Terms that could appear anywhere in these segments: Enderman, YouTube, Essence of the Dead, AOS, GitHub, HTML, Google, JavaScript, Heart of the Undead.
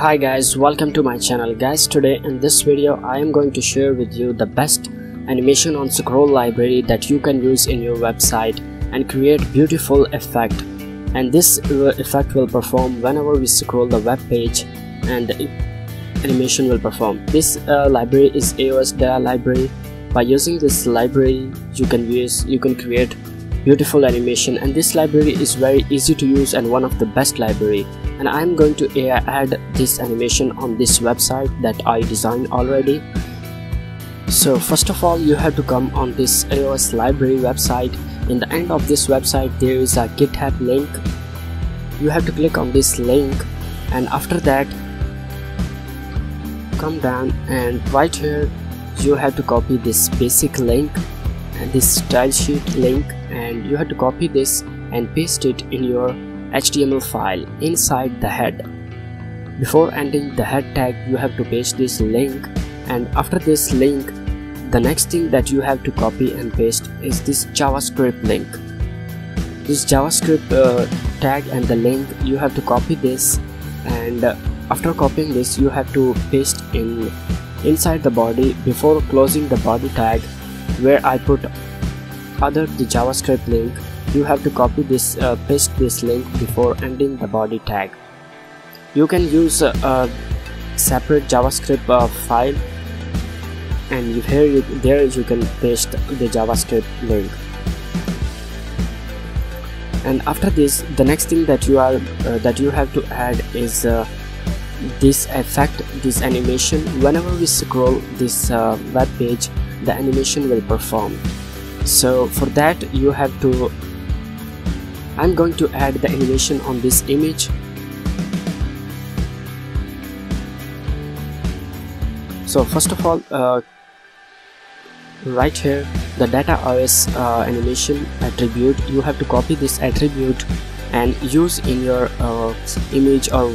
Hi guys, welcome to my channel. Guys, today in this video I am going to share with you the best animation on scroll library that you can use in your website and create beautiful effect, and this effect will perform whenever we scroll the web page and the animation will perform. This library is AOS data library. By using this library you can create beautiful animation, and this library is very easy to use and one of the best library, and I am going to add this animation on this website that I designed already. So first of all, you have to come on this AOS library website. In the end of this website there is a GitHub link. You have to click on this link, and after that come down, and right here you have to copy this basic link and this style sheet link, and you have to copy this and paste it in your HTML file inside the head. Before ending the head tag you have to paste this link, and after this link the next thing that you have to copy and paste is this JavaScript link. This JavaScript tag and the link, you have to copy this, and after copying this you have to paste inside the body before closing the body tag where I put the JavaScript link. You have to copy this, paste this link before ending the body tag. You can use a separate JavaScript file, and there you can paste the JavaScript link. And after this, the next thing that you have to add is this effect, this animation. Whenever we scroll this web page, the animation will perform. So for that you have to, I'm going to add the animation on this image. So first of all, right here the data AOS animation attribute, you have to copy this attribute and use in your image or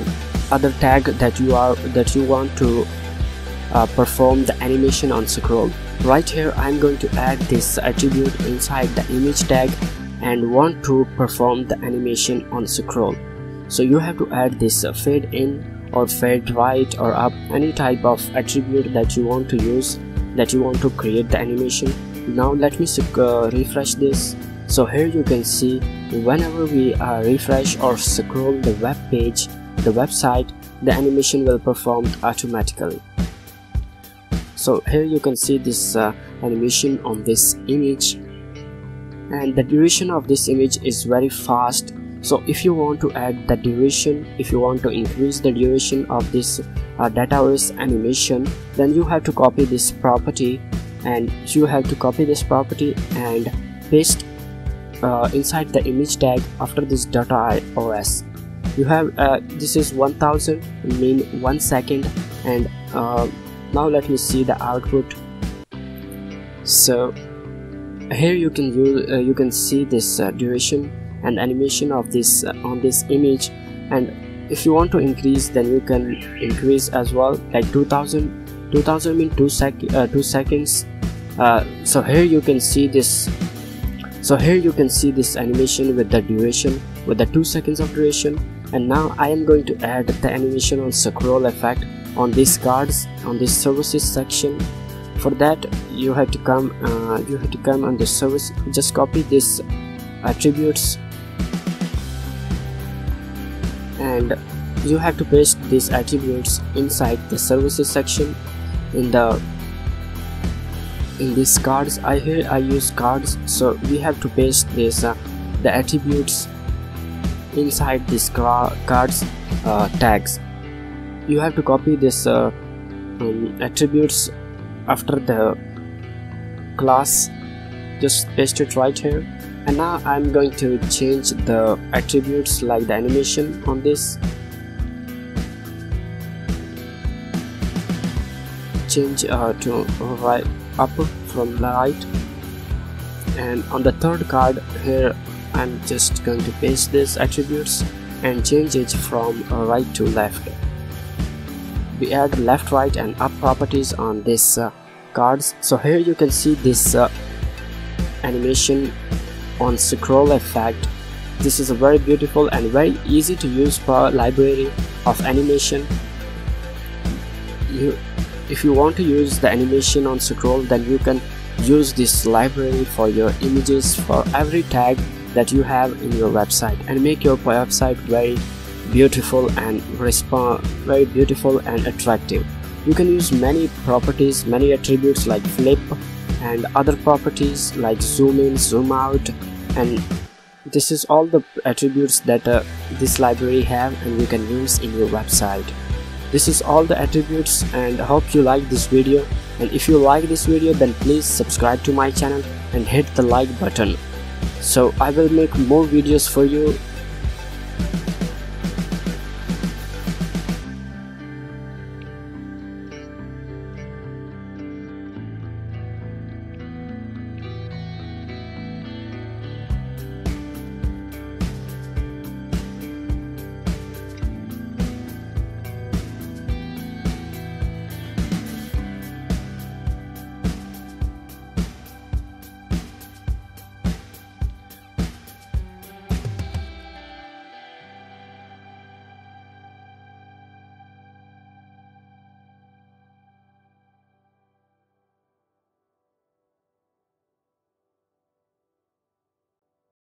other tag that you want to perform the animation on scroll. Right here I'm going to add this attribute inside the image tag and want to perform the animation on scroll. So you have to add this fade in or fade right or up, any type of attribute that you want to use, that you want to create the animation. Now let me refresh this. So here you can see whenever we refresh or scroll the web page, the website, the animation will perform automatically. So here you can see this animation on this image, and the duration of this image is very fast. So if you want to add the duration, if you want to increase the duration of this AOS animation, then you have to copy this property, and paste inside the image tag after this .iOS. You have this is 1000, mean 1 second, and now let me see the output. So here you can see this duration and animation of this on this image, and if you want to increase then you can increase as well, like 2000 mean 2 seconds. So here you can see this animation with the duration, with the 2 seconds of duration. And now I am going to add the animation on scroll effect on these cards, on this services section. For that you have to come on the service, just copy this attributes and you have to paste these attributes inside the services section in these cards. I use cards, so we have to paste this the attributes inside these cards tags. You have to copy this attributes after the class, just paste it right here. And now I'm going to change the attributes like the animation on this, change to right, up from right, and on the third card here I'm just going to paste these attributes and change it from right to left. We add left, right and up properties on this cards. So here you can see this animation on scroll effect. This is a very beautiful and very easy to use library of animation, if you want to use the animation on scroll, then you can use this library for your images, for every tag that you have in your website, and make your website very beautiful and attractive. You can use many properties, many attributes like flip and other properties like zoom in, zoom out, and this is all the attributes that this library have and you can use in your website. This is all the attributes, and I hope you like this video, and if you like this video then please subscribe to my channel and hit the like button. So I will make more videos for you.